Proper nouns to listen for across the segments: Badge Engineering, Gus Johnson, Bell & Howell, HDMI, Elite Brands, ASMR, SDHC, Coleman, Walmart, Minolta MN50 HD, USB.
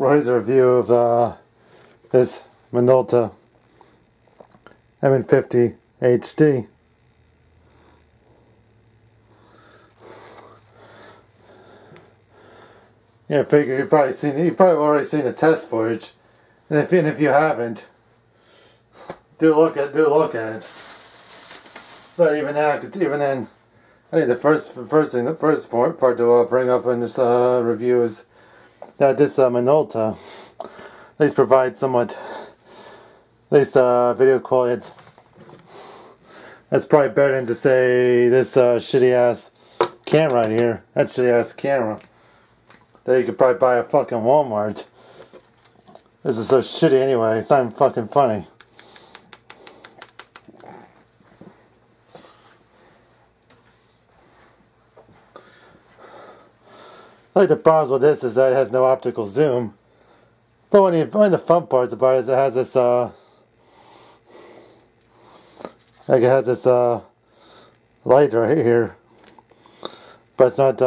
Roy's review of this Minolta MN50 HD. Yeah, I figure you've probably already seen the test footage, and if you haven't, do look at it. But even then, I think the first part to bring up in this review is that this Minolta at least provides somewhat, at least video quality that's probably better than to say this shitty ass camera right here. That shitty ass camera that you could probably buy at fucking Walmart. This is so shitty anyway, it's not even fucking funny. I think the problems with this is that it has no optical zoom. But one of the fun parts about it is it has this light right here. But it's not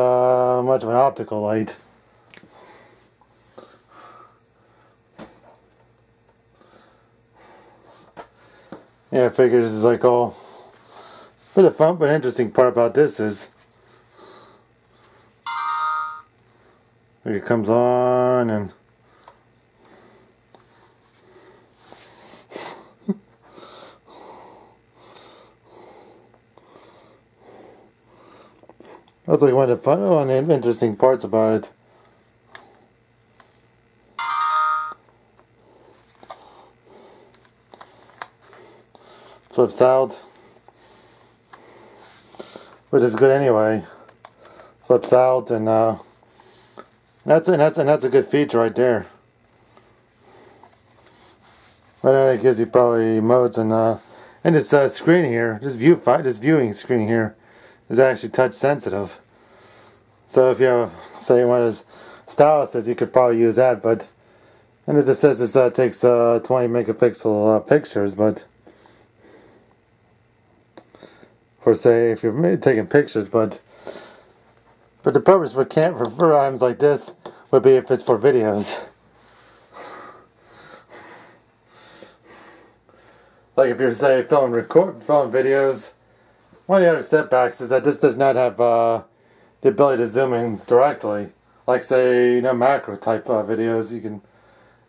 much of an optical light. Yeah, I figure this is like all. But the fun but interesting part about this is it comes on and that's like one of the interesting parts about it. Flips out, which is good anyway. Flips out and that's a good feature right there. But then it gives you probably modes and this screen here, this viewing screen here, is actually touch sensitive. So if you have, say, one of those styluses, you could probably use that. But and it just says it takes 20 megapixel pictures, but or say if you're taking pictures, but the purpose for items like this would be if it's for videos. Like if you're, say, filming videos, one of the other setbacks is that this does not have the ability to zoom in directly. Like, say, macro type videos, it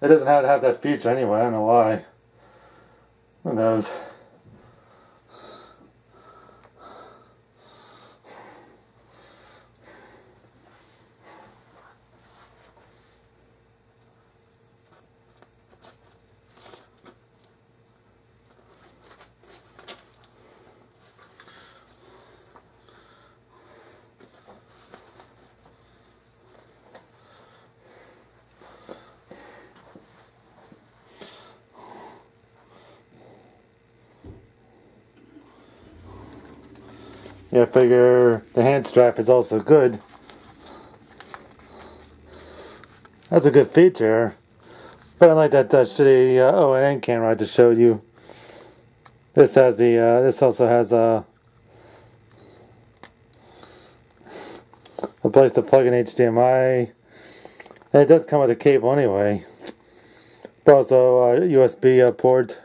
doesn't have to have that feature anyway. I don't know why. Who knows? Yeah, I figure the hand strap is also good. That's a good feature. But unlike that shitty ON camera I just showed you, this has the this also has a place to plug in HDMI, and it does come with a cable anyway. But also USB port.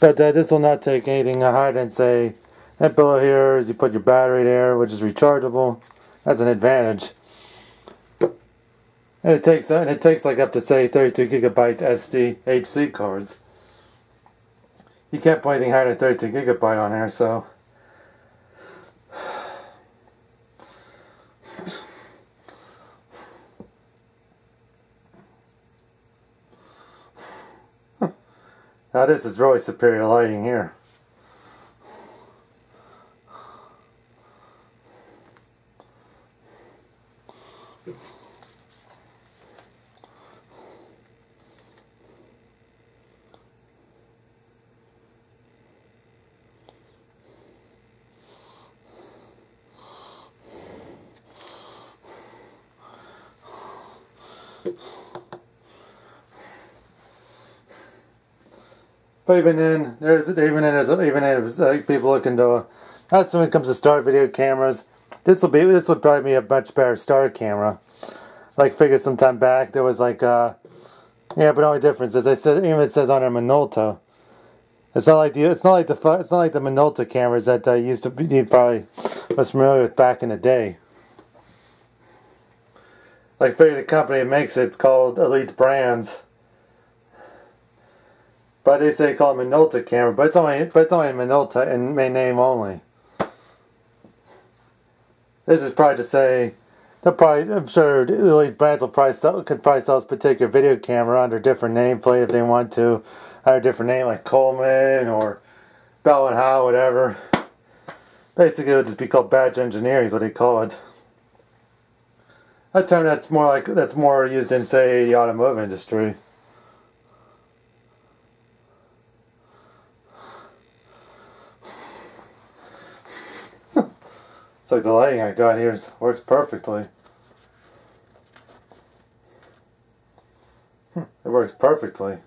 But this will not take anything higher than, say, that below here is you put your battery there, which is rechargeable. That's an advantage. And it takes like up to, say, 32 gigabyte SDHC cards. You can't put anything higher than 32 gigabyte on there, so now this is really superior lighting here. But even then, people looking to. That's when it comes to star video cameras. This would probably be a much better star camera. like figured some time back there was like yeah, but the only difference is it says on a Minolta. It's not like the Minolta cameras that used to be, you probably was familiar with back in the day. Like figure the company that makes it's called Elite Brands, but they say they call it Minolta camera, but it's only Minolta in name only. This is probably to say they'll probably, I'm sure Elite Brands will probably could probably sell this particular video camera under a different nameplate if they want to, under a different name like Coleman or Bell and Howe, whatever. Basically, it'll just be called badge engineering is what they call it. A term that's more like, that's more used in, say, the automotive industry. It's like the lighting I got here works perfectly. It works perfectly.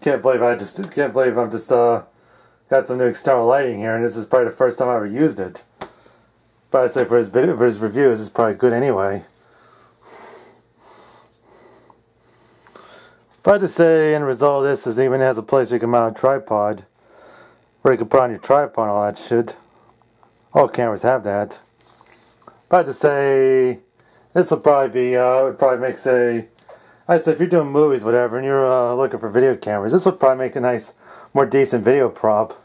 Can't believe I'm just got some new external lighting here, and this is probably the first time I ever used it. But I say for his video, for his reviews, it's probably good anyway. But to say, end result of this is even has a place you can mount a tripod, where you can put on your tripod and all that shit. All cameras have that. But to say, this would probably be would probably make, say, I say if you're doing movies, whatever, and you're looking for video cameras, this would probably make a nice, more decent video prop.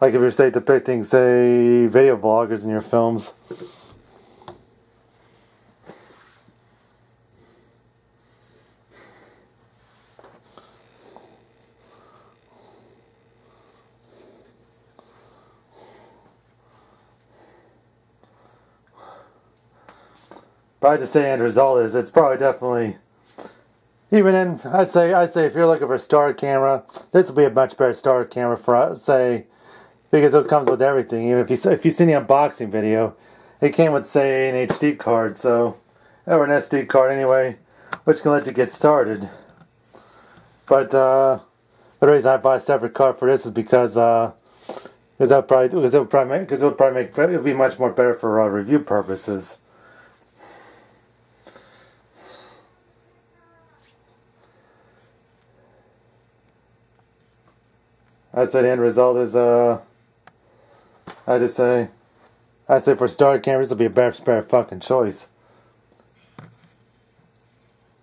Like if you're, say, depicting, say, video bloggers in your films. But I just say end result is it's probably definitely. Even in, I say, if you're looking for a star camera, this will be a much better star camera for, say, because it comes with everything. Even if you see the unboxing video, it came with, say, an HD card, so, or an SD card anyway, which can let you get started. But the reason I buy a separate card for this is because it'll be much more better for review purposes. I say the end result is, I say for star cameras, it'll be a better fucking choice.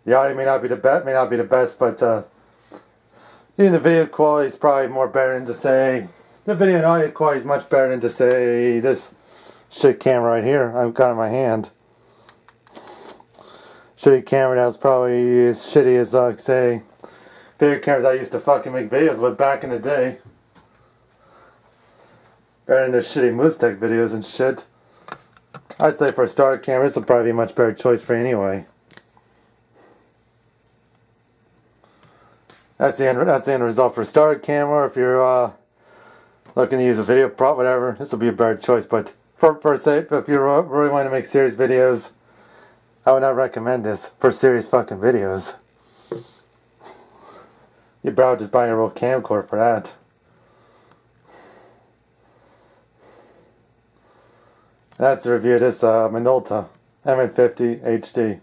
The audio may not be the best, but even the video quality is probably more better than to say the video and audio quality is much better than to say this shit camera right here I've got in my hand. Shitty camera that was probably as shitty as say. Video cameras I used to fucking make videos with back in the day. Better than those shitty Moose Tech videos and shit. I'd say for a star camera, this will probably be a much better choice for you anyway. That's the end result for a star camera. If you're looking to use a video prop, whatever, this will be a better choice. But for say, if you really want to make serious videos, I would not recommend this for serious fucking videos. You'd probably just buy a real camcorder for that. That's the review of this Minolta MN50 HD.